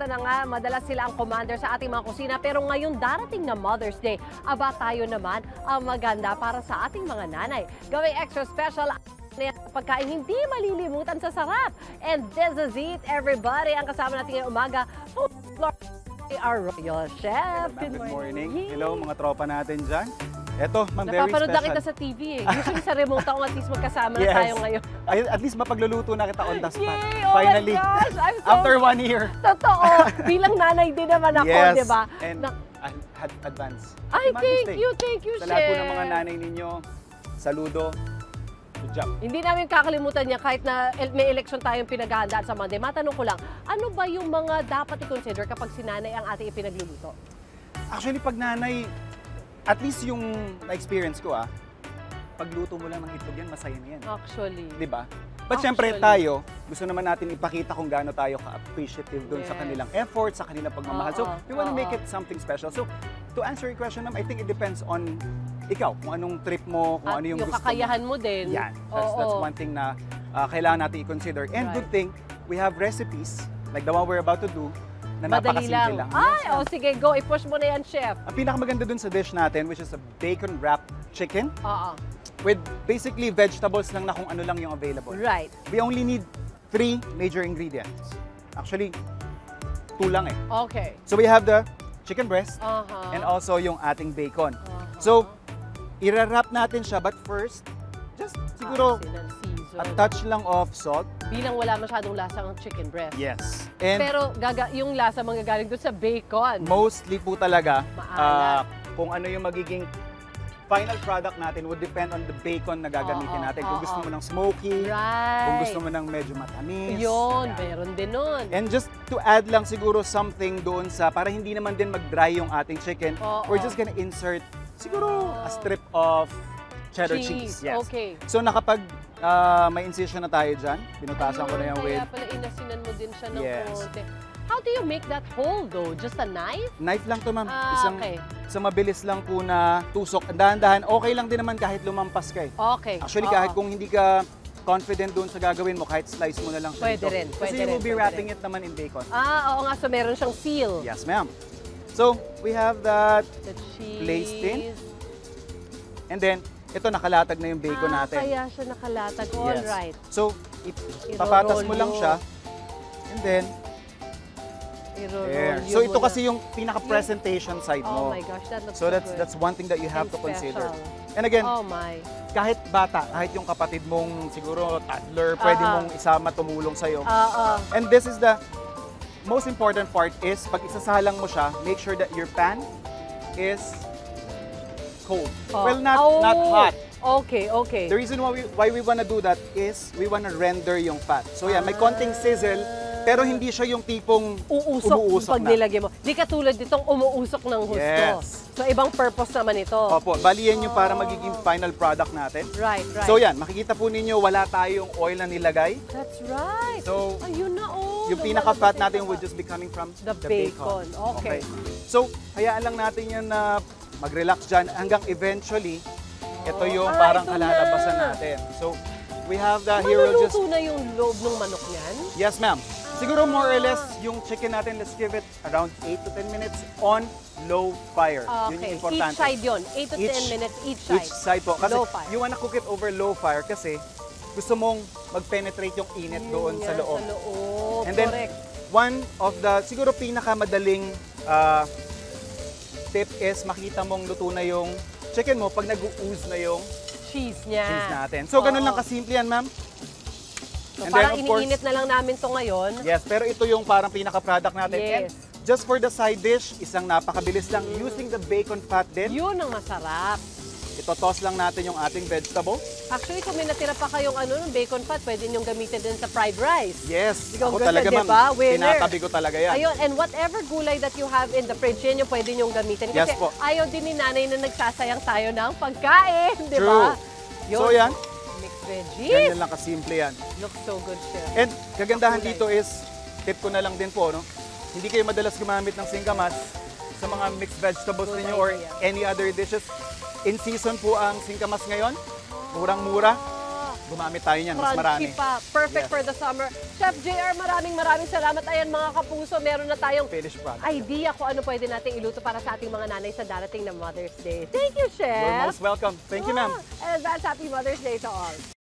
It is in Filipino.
Bata na nga, madalas sila ang commander sa ating mga kusina. Pero ngayon, darating na Mother's Day. Aba, tayo naman ang maganda para sa ating mga nanay. Gawing extra special pagkain hindi malilimutan sa sarap. And this is it, everybody. Ang kasama natin ngayong umaga, JR Royol. Chef, good morning. Yay. Hello mga tropa natin dyan. Eto, ma'am, very special. Napapanood na kita sa TV eh. Usually sa remote ako, at least magkasama na tayo ngayon. At least mapagluluto na kita on the spot. Yay! Oh finally, my gosh! I'm so... After 1 year. Totoo. Bilang nanay din naman ako, yes. Di ba? And advance. Ay, thank you, Chef. Sa lahat po ng mga nanay ninyo, saludo. Good job. Hindi namin kakalimutan niya kahit na may election tayong pinaghahandaan sa Monday. Matanong ko lang, ano ba yung mga dapat i-consider kapag si nanay ang ating ipinagluluto? Actually, pag nanay, at least yung na-experience ko, pagluto mo lang ng itlog yan, masaya na yan. Actually. Diba? But syempre tayo, gusto naman natin ipakita kung gaano tayo ka-appreciative doon sa kanilang effort, sa kanilang pagmamahal. So, we want to make it something special. So, to answer your question, I think it depends on ikaw, kung anong trip mo, kung ano yung gusto mo. At yung kakayahan mo din. Yan. That's one thing na kailangan natin i-consider. And good thing, we have recipes, like the one we're about to do, na napakasimple lang. Ay, o sige, go. I-push mo na yan, Chef. Ang pinakamaganda dun sa dish natin, which is a bacon-wrapped chicken. With basically vegetables lang na kung ano lang yung available. Right. We only need 3 major ingredients. Actually, 2 lang eh. Okay. So we have the chicken breast and also yung ating bacon. So, i-wrap natin siya, but first, just siguro a touch lang of salt. Bilang wala masyadong lasa ng chicken breast. Yes. And pero yung lasa manggagaling doon sa bacon. Mostly po talaga, kung ano yung magiging final product natin would depend on the bacon na gagamitin natin. Kung gusto mo ng smoky, kung gusto mo ng medyo matamis. Yun, meron din nun. And just to add lang siguro something doon sa, para hindi naman din mag-dry yung ating chicken, we're just gonna insert siguro a strip of cheddar cheese. Yes. Okay. So nakapag may incision na tayo dyan, pinutasan ko na yan with... Kaya pala inasinan mo din siya ng konti. How do you make that whole though? Just a knife? Knife lang to, ma'am. Isang mabilis lang po na tusok. Dahan-dahan, okay lang din naman kahit lumampas ka eh. Okay. Actually, kahit kung hindi ka confident doon sa gagawin mo, kahit slice mo na lang siya dito. Pwede rin. Kasi you will be wrapping it naman in bacon. Oo nga. So meron siyang seal. Yes, ma'am. So, we have that placed in. And then, ito nakalatag na yung bacon natin. Kaya siya nakalatag. All right. So, papatas mo lang siya. And then, so, ito kasi yung pinaka-presentation side mo. Oh my gosh, that looks so good. So, that's one thing that you have to consider. And again, kahit bata, kahit yung kapatid mong siguro toddler, pwede mong isama, tumulong sa'yo. And this is the most important part is, pag isasalang mo siya, make sure that your pan is cold. Well, not hot. Okay, okay. The reason why we wanna do that is, we wanna render yung fat. So, yeah, may konting sizzle, pero hindi siya yung tipong umuusok pag nilagay mo. Di katulad nitong umuusok ng husto. Yes. So, ibang purpose naman ito. Opo. Bali yan yung para magiging final product natin. Right, right. So, yan. Makikita po ninyo, wala tayong oil na nilagay. That's right. So, ayun na, yung pinaka-fat natin will just be coming from the bacon. Okay. So, hayaan lang natin yan na mag-relax dyan hanggang eventually, ito yung parang kalalabasan natin. So, we have the hero just... Maluluto na yung loob ng manok yan? Yes, ma'am. Siguro more or less, yung chicken natin, let's give it around 8 to 10 minutes on low fire. Okay. Yun importante. Each side yun. 8 to 10 minutes each side. Each side po. Kasi you wanna cook it over low fire kasi gusto mong mag-penetrate yung init doon sa loob. And then, one of the siguro pinakamadaling tip is makita mong luto na yung chicken mo pag nag-ooze na yung cheese niya. Cheese natin. So, ganun lang kasimple yan, ma'am. So, parang iniinit na lang namin ito ngayon. Yes, pero ito yung parang pinaka-product natin. Yes. And just for the side dish, isang napakabilis lang using the bacon fat din. Yun ang masarap. Ito, toss lang natin yung ating vegetable. Actually, kung may natira pa kayong bacon fat, pwede niyong gamitin din sa fried rice. Yes, ako talaga, ma'am. Tinatabi ko talaga yan. Ayun, and whatever gulay that you have in the fridge, yun yung pwede niyong gamitin. Kasi ayaw din ni nanay na nagsasayang tayo ng pagkain, di ba? True. So, yan. Mixed veggies. Ganyan lang kasimple yan. Looks so good, Chef. And kagandahan dito is, tip ko na lang din po, hindi kayo madalas gumamit ng singkamas sa mga mixed vegetables ninyo or any other dishes. In season po ang singkamas ngayon. Murang-mura. gumamit tayo niyan, mas marami. Pa. Perfect for the summer. Chef JR, maraming salamat. Ayan mga kapuso, meron na tayong idea kung ano pwede nating iluto para sa ating mga nanay sa darating na Mother's Day. Thank you, Chef! You're most welcome. Thank you, ma'am. And that's Happy Mother's Day to all.